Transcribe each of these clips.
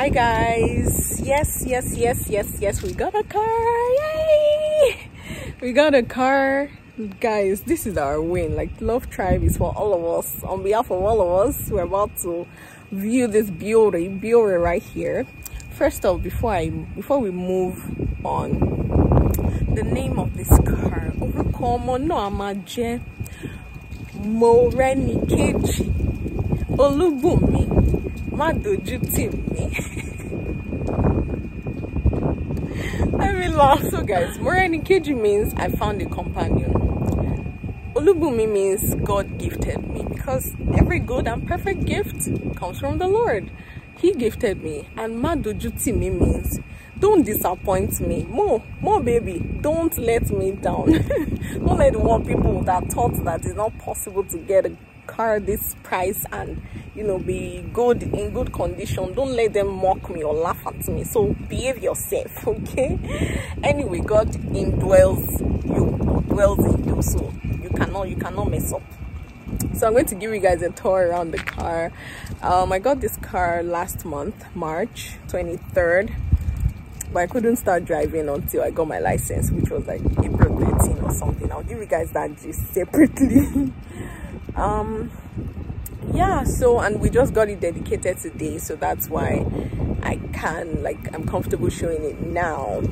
Hi guys, yes, we got a car. Yay, we got a car, guys. This is our win. Like, Love Tribe is for all of us. On behalf of all of us, we're about to view this beauty right here. First off, before we move on, the name of this car, Morenikeji, Olubumi, Madujutimi. I mean, so guys, Morenikeji means I found a companion. Olubumi means God gifted me, because every good and perfect gift comes from the Lord. He gifted me. And Madujutimi means don't disappoint me. Mo Baby, don't let me down. Don't let one people that thought that it's not possible to get a car this price and, you know, be good in good condition, don't let them mock me or laugh at me. So behave yourself, okay? Anyway, God indwells you or dwells in you, so you cannot mess up. So I'm going to give you guys a tour around the car. I got this car last month, March 23rd, but I couldn't start driving until I got my license, which was like April 13 or something. I'll give you guys that gist separately. Yeah, so, and we just got it dedicated today, so that's why I'm comfortable showing it now.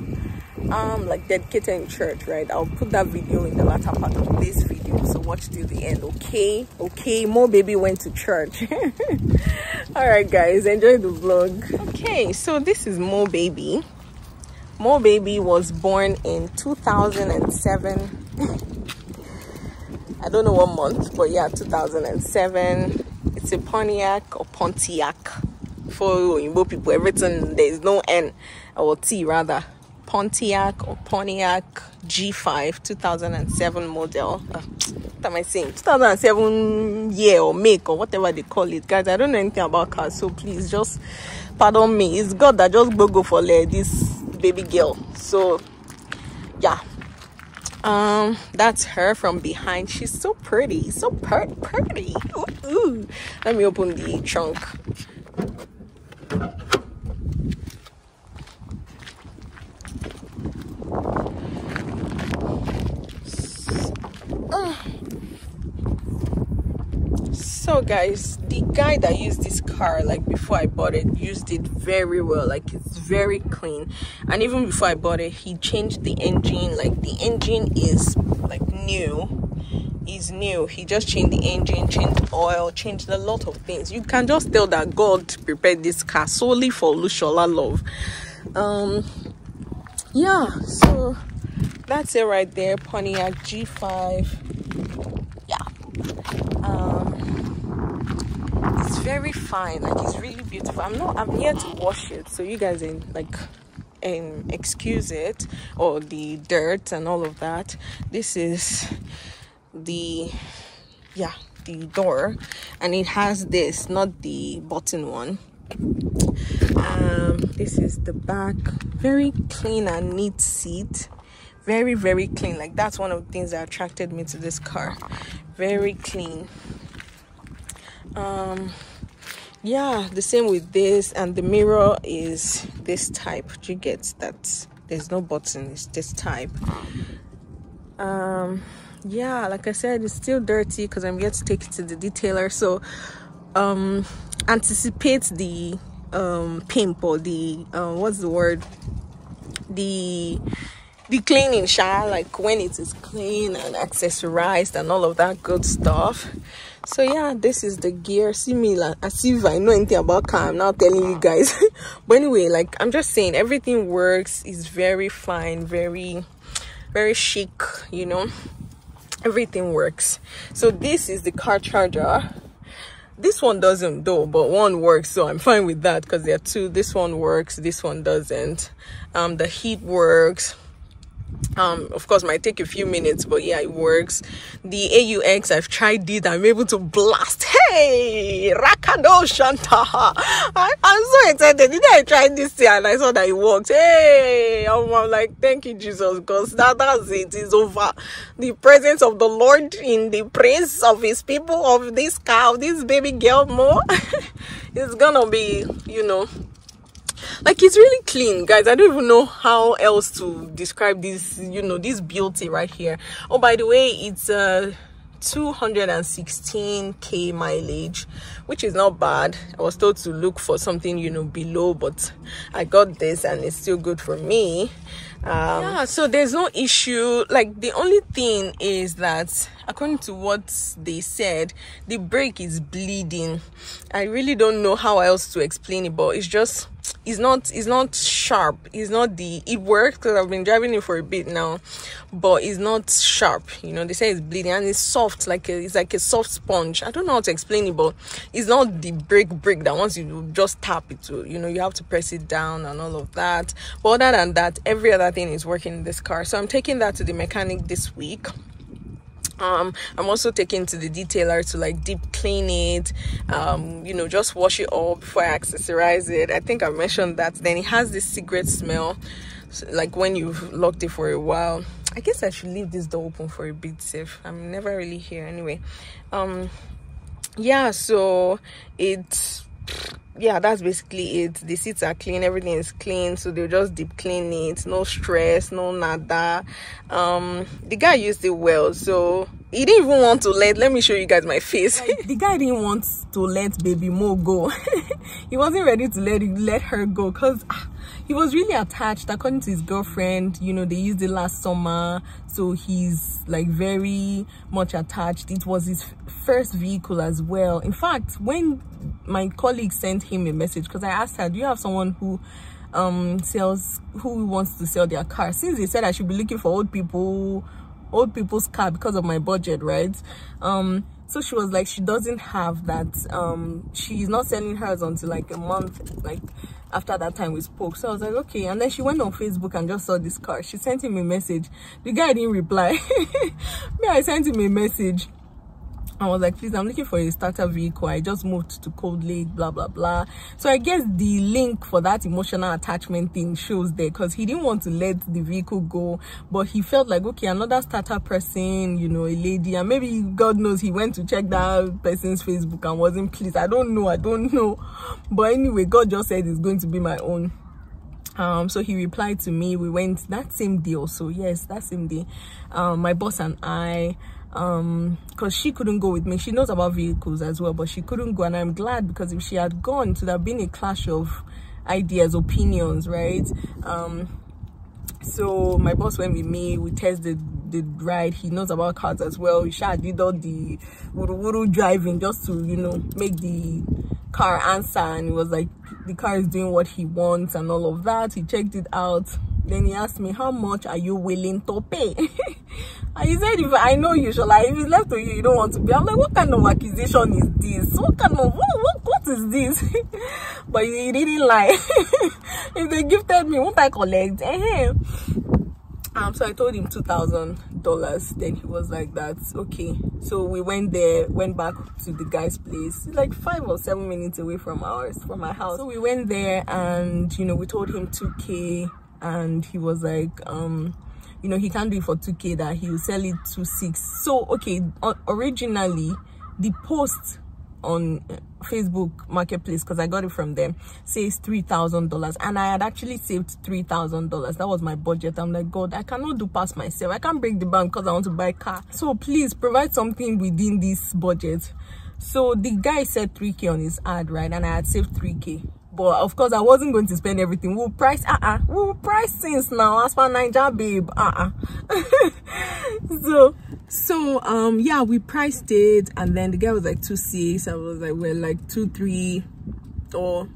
Like, dedicated in church, right? I'll put that video in the latter part of this video, so watch till the end, okay? Mo Baby went to church. All right guys, enjoy the vlog. Okay, so this is Mo Baby. Mo Baby was born in 2007. I don't know what month, but yeah, 2007. It's a Pontiac for Oyinbo people. Everything, there is no N or T rather. Pontiac G5 2007 model. What am I saying? 2007 year or make or whatever they call it, guys. I don't know anything about cars, so please just pardon me. It's God that just go for this baby girl. So yeah. That's her from behind. She's so pretty, so pretty. Ooh, ooh. Let me open the trunk. So guys, the guy that used this car, like before I bought it, used it very well. Like, it's very clean, and even before I bought it, he changed the engine. Like, the engine is like new. He just changed the engine, changed oil, changed a lot of things. You can just tell that God prepared this car solely for Olusola Love. Yeah, so that's it right there, Pontiac G5. Yeah. It's very fine. Like, it's really beautiful. I'm here to wash it, so you guys excuse it, or the dirt and all of that. This is the door, and it has this, not the button one. This is the back. Very clean and neat seat. Very clean. Like, that's one of the things that attracted me to this car. Very clean. Yeah, the same with this. And the mirror is this type. You get that there's no button, it's this type. Yeah, like I said, it's still dirty because I'm yet to take it to the detailer. So anticipate the pimp, or the the cleaning, like when it is clean and accessorized and all of that good stuff. So yeah, this is the gear. Similar, as if I know anything about car, I'm not telling you guys. But anyway, like I'm just saying, everything works. It's very fine, very chic, you know. Everything works. So this is the car charger. This one doesn't though, but one works, so I'm fine with that, because there are two. This one works, this one doesn't. The heat works. Of course might take a few minutes, but yeah, it works. The aux, I've tried it. I'm able to blast. Hey, rakado shantaha, I'm so excited. Did I try this thing and I saw that it worked? Hey, I'm like, thank you Jesus, because that's it. It's over. The presence of the Lord in the praise of his people, of this cow, this baby girl Mo. It's gonna be, you know, Like, it's really clean, guys. I don't even know how else to describe this, you know, this beauty right here. Oh, by the way, it's 216k mileage, which is not bad. I was told to look for something, you know, below, but I got this and it's still good for me. Yeah, so there's no issue. Like, the only thing is that, according to what they said, the brake is bleeding. I really don't know how else to explain it, but it's just, it's not sharp. It's not the, it works because I've been driving it for a bit now, but it's not sharp. You know, they say it's bleeding and it's soft, like it's like a soft sponge. I don't know how to explain it, but it's not the brake that once you just tap it, you know, you have to press it down and all of that. But other than that, every other thing is working in this car. So I'm taking that to the mechanic this week. I'm also taking to the detailer to like deep clean it, you know, just wash it all before I accessorize it. I think I mentioned that. Then it has this cigarette smell, so like when you've locked it for a while. I guess I should leave this door open for a bit, safe. I'm never really here anyway. Yeah, so it's, yeah, that's basically it. The seats are clean, everything is clean, so they'll just deep clean it. No stress, no nada. The guy used it well, so he didn't even want to let me show you guys my face. Like, the guy didn't want to let baby Mo go. He wasn't ready to let her go because he was really attached. According to his girlfriend, you know, they used it last summer, so he's like very much attached. It was his first vehicle as well. In fact, when my colleague sent him a message, because I asked her, do you have someone who wants to sell their car, since they said I should be looking for old people's car because of my budget, right? So she was like, she doesn't have that. She's not selling hers until like a month, like after that time we spoke. So I was like, okay. And then she went on Facebook and just saw this car. She sent him a message. The guy didn't reply. Me, I sent him a message. I was like, please, I'm looking for a starter vehicle. I just moved to Cold Lake, blah, blah, blah. So I guess the link for that emotional attachment thing shows there, because he didn't want to let the vehicle go, but he felt like, okay, another starter person, you know, a lady, and maybe, God knows, he went to check that person's Facebook and wasn't pleased. I don't know. But anyway, God just said it's going to be my own. So he replied to me. We went that same day also. Yes, that same day. My boss and I, because she couldn't go with me. She knows about vehicles as well, but she couldn't go, and I'm glad, because if she had gone, it would have been a clash of ideas, opinions, right? So my boss went with me. We tested the ride. He knows about cars as well. We did all the wuru-wuru driving just to, you know, make the car answer, and it was like the car is doing what he wants and all of that. He checked it out. Then he asked me, how much are you willing to pay? And he said, if I know you, shall I? If it's left to you, you don't want to pay. I'm like, what kind of accusation is this? What is this? But he didn't lie. If they gifted me, won't I collect? So I told him $2,000. Then he was like, that's okay. So we went there, went back to the guy's place, like 5 or 7 minutes away from my house. So we went there, and you know, we told him 2k, and he was like, you know, he can't do it for 2k, that he will sell it 2.6. So okay, originally the post on Facebook Marketplace, because I got it from them, says $3,000, and I had actually saved $3,000. That was my budget. I'm like, God, I cannot do past myself. I can't break the bank because I want to buy a car, so please provide something within this budget. So the guy said 3k on his ad, right? And I had saved 3k, but of course I wasn't going to spend everything. We'll price things now as for Naija, babe. So yeah, we priced it, and then the guy was like 2.6. I was like, we're like 2.3, or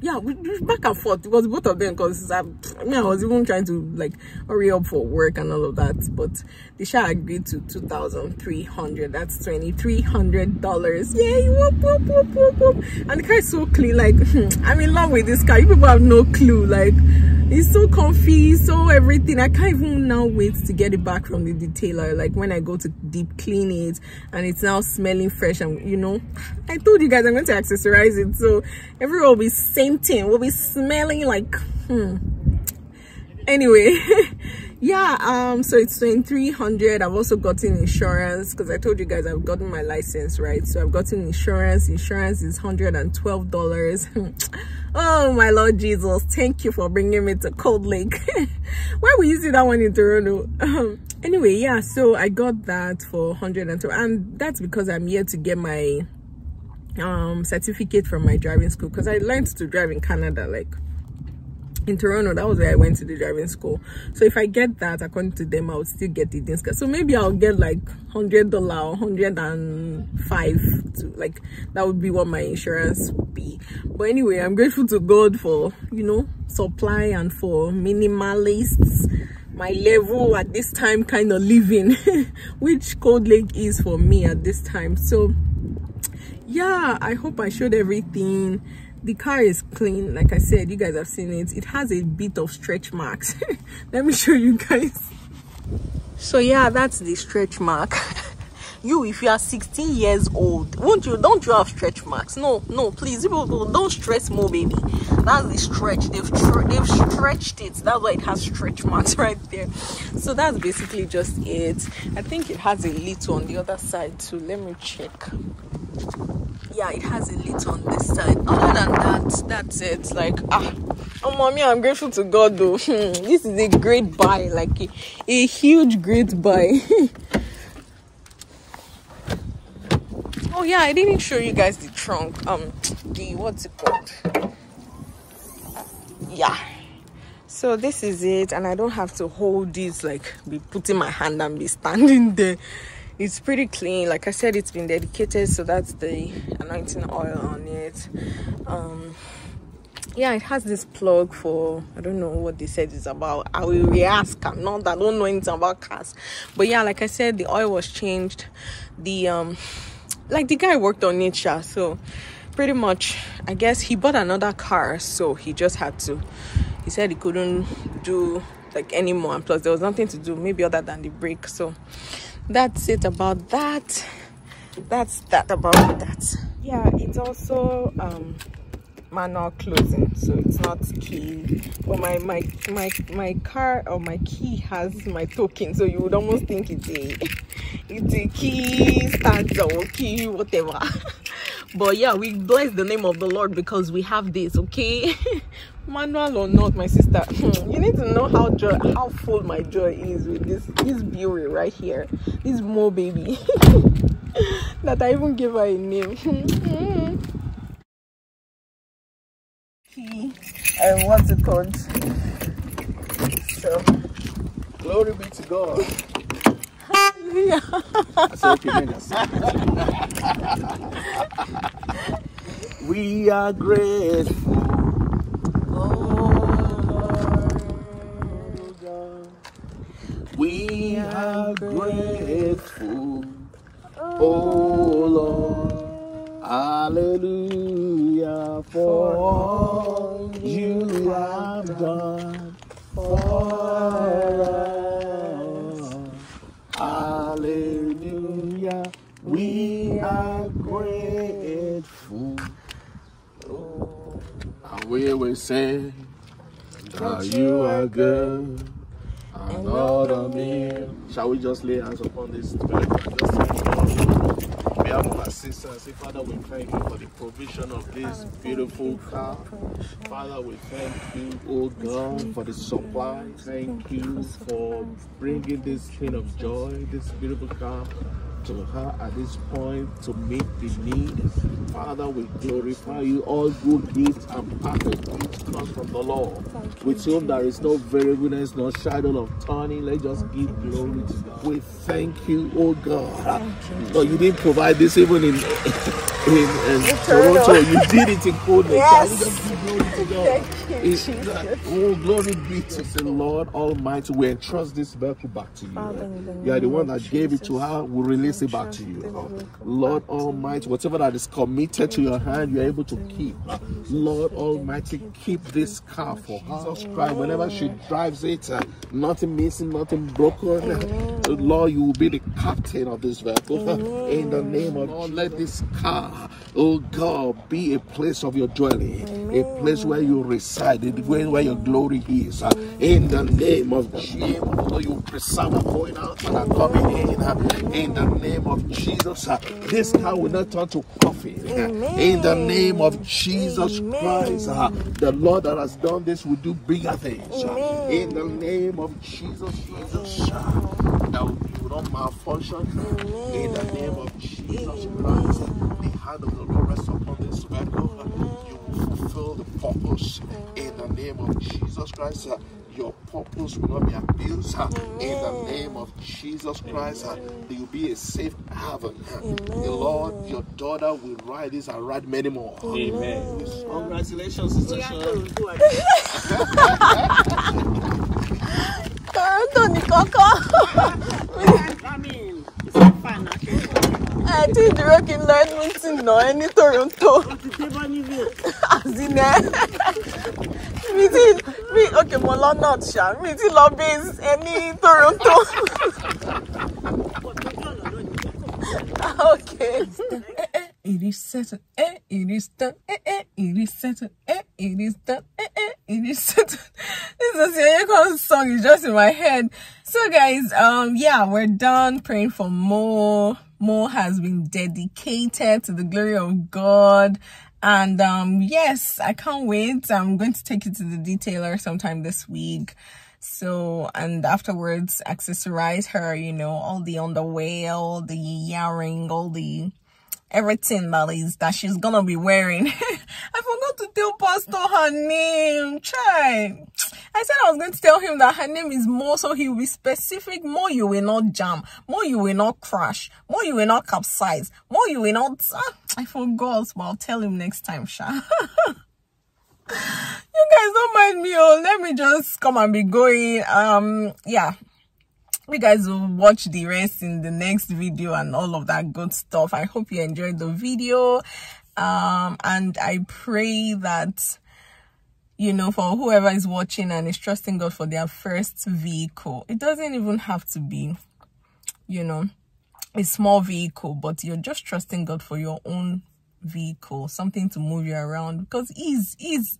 yeah, we back and forth. It was both of them, because I was even trying to like hurry up for work and all of that. But the shah agreed to $2,300. That's $2,300. Yay! Whoop, whoop, whoop, whoop, whoop. And the car is so clean. Like, I'm in love with this car. You people have no clue. Like, it's so comfy, so everything. I can't even now wait to get it back from the detailer. Like, when I go to deep clean it, and it's now smelling fresh. And you know, I told you guys I'm going to accessorize it, so everyone will be same thing, will be smelling like. Anyway, yeah, so it's 2300. I've also gotten insurance because I told you guys I've gotten my license, right? So I've gotten insurance is $112. Oh my Lord Jesus, thank you for bringing me to Cold Lake. Why were you see that one in Toronto? Anyway, yeah, so I got that for $102, and that's because I'm here to get my certificate from my driving school, because I learned to drive in Canada, like in Toronto. That was where I went to the driving school. So if I get that, according to them, I would still get the discount. So maybe I'll get like $100 or $105, to like, that would be what my insurance would be. But anyway, I'm grateful to God for, you know, supply and for minimalists, my level at this time kind of living, which Cold Lake is for me at this time. So yeah, I hope I showed everything. The car is clean, like I said, you guys have seen it. It has a bit of stretch marks. Let me show you guys. So yeah, that's the stretch mark. You, if you are 16 years old, won't you, don't you have stretch marks? No, please, people, don't stress Mo Baby. That's the stretch. They've stretched it. That's why it has stretch marks right there. So that's basically just it. I think it has a little on the other side too. Let me check. Yeah, it has a lid on this side. Other than that, that's it. Like, oh mommy, I'm grateful to God though. This is a great buy, like a huge great buy. Oh yeah, I didn't show you guys the trunk. The what's it called? Yeah. So this is it, and I don't have to hold this, like be putting my hand and be standing there. It's pretty clean, like I said, it's been dedicated, so that's the anointing oil on it. Yeah, it has this plug for, I don't know what they said it's about. I will re-ask. I don't know anything about cars, but yeah, like I said, the oil was changed. The like the guy worked on it, so pretty much I guess he bought another car, so he just had to, he said he couldn't do like anymore, and plus there was nothing to do maybe other than the brake. So that's it about that. That's that about that. Yeah, it's also manual closing, so it's not key. But my car or my key has my token, so you would almost think it's a key start or key whatever. But yeah, we bless the name of the Lord because we have this, okay? Manual or not, my sister, you need to know how full my joy is with this beauty right here, this Mo Baby. That I even gave her a name. And what's it called? So glory be to God. Yeah. We are grateful, oh God. We are grateful, oh Lord. Hallelujah, for all you have done for us. Hallelujah, we are grateful. Oh. And we will say that you are good and not a man. Shall we just lay hands upon this spirit and just thank God on behalf of our sister and say, Father, we thank you for the provision of this beautiful car. Father, we thank you, oh God, for the supply. Thank you for bringing this thing of joy, this beautiful car, to her at this point to meet the need. Father, we glorify you. All good gifts and perfect gifts come from the Lord, with whom there is no variableness, no shadow of turning. Let's just give glory to God. We thank you, oh God. No, you didn't provide this even in Toronto. You did it in Cold Lake. Yes. We just give glory to God. Oh, glory be to the Lord Almighty. We entrust this vehicle back to you. You are the one that gave it to her. We release it back to you, Lord Almighty. Whatever that is committed to your hand, you are able to keep. Lord Almighty, keep this car for Jesus Christ. Whenever she drives it, nothing missing, nothing broken. Lord, you will be the captain of this vehicle. In the name of Lord, let this car oh God, be a place of your dwelling, a place where you reside, where your glory is. In the name of Jesus, you preserve our going out and our coming in. In the name of Jesus, this car will not turn to coffee. In the name of Jesus Christ, the Lord that has done this will do bigger things. In the name of Jesus, you will not malfunction. In the name of Jesus Christ, the hand of the Lord rests upon this vehicle. You will fulfill the purpose. In the name of Jesus Christ, your purpose will not be abused. In the name of Jesus Christ, there will be a safe haven. The Lord, your daughter will ride this and ride many more. Amen. Congratulations, Sister Sharon. I think the rock in London is in Toronto. Okay, well, not sure. Meeting lobby is any Toronto. Okay. It is settled. This Yayako song is just in my head. So guys, yeah, we're done praying for Mo. Mo has been dedicated to the glory of God. And yes, I can't wait. I'm going to take it to the detailer sometime this week. So, and afterwards accessorize her, you know, all the underwear, all the earring, all the everything that she's gonna be wearing. I forgot to tell Pastor her name. Try. I said I was going to tell him that her name is Mo, so he will be specific. Mo, you will not jam. Mo, you will not crash. Mo, you will not capsize. Mo, you will not. I forgot, but I'll tell him next time, Sha. You guys don't mind me. Oh, let me just come and be going. Yeah. You guys will watch the rest in the next video and all of that good stuff. I hope you enjoyed the video. And I pray that, you know, for whoever is watching and is trusting God for their first vehicle, it doesn't even have to be, you know, a small vehicle, but you're just trusting God for your own vehicle, something to move you around, because ease. Ease,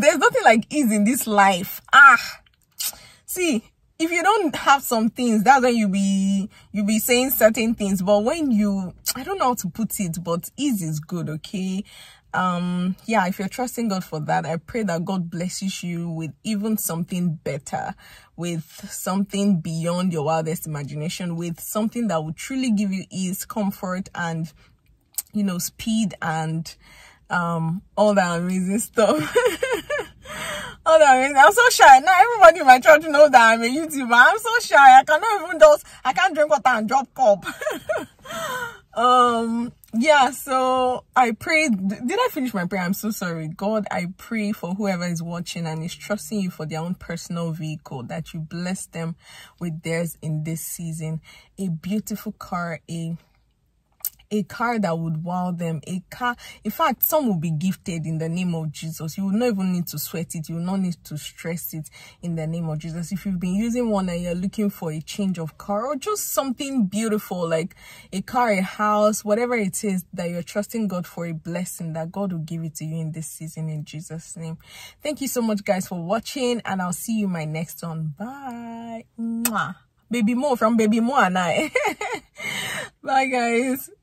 there's nothing like ease in this life. See, if you don't have some things, that's when you be saying certain things. But when you, I don't know how to put it, but ease is good, okay? Yeah, if you're trusting God for that, I pray that God blesses you with even something better, with something beyond your wildest imagination, with something that will truly give you ease, comfort, and, you know, speed and all that amazing stuff. Hold on, I'm so shy. Now everybody in my church knows that I'm a YouTuber. I'm so shy. I can't drink water and drop cup. Yeah, so I pray. Did I finish my prayer? I'm so sorry. God, I pray for whoever is watching and is trusting you for their own personal vehicle, that you bless them with theirs in this season. A beautiful car, a car that would wow them, a car. In fact, some will be gifted in the name of Jesus. You will not even need to sweat it. You will not need to stress it in the name of Jesus. If you've been using one and you're looking for a change of car, or just something beautiful like a car, a house, whatever it is that you're trusting God for, a blessing, that God will give it to you in this season in Jesus' name. Thank you so much, guys, for watching, and I'll see you in my next one. Bye. Mwah. Baby Mo from Baby Mo and I. Bye, guys.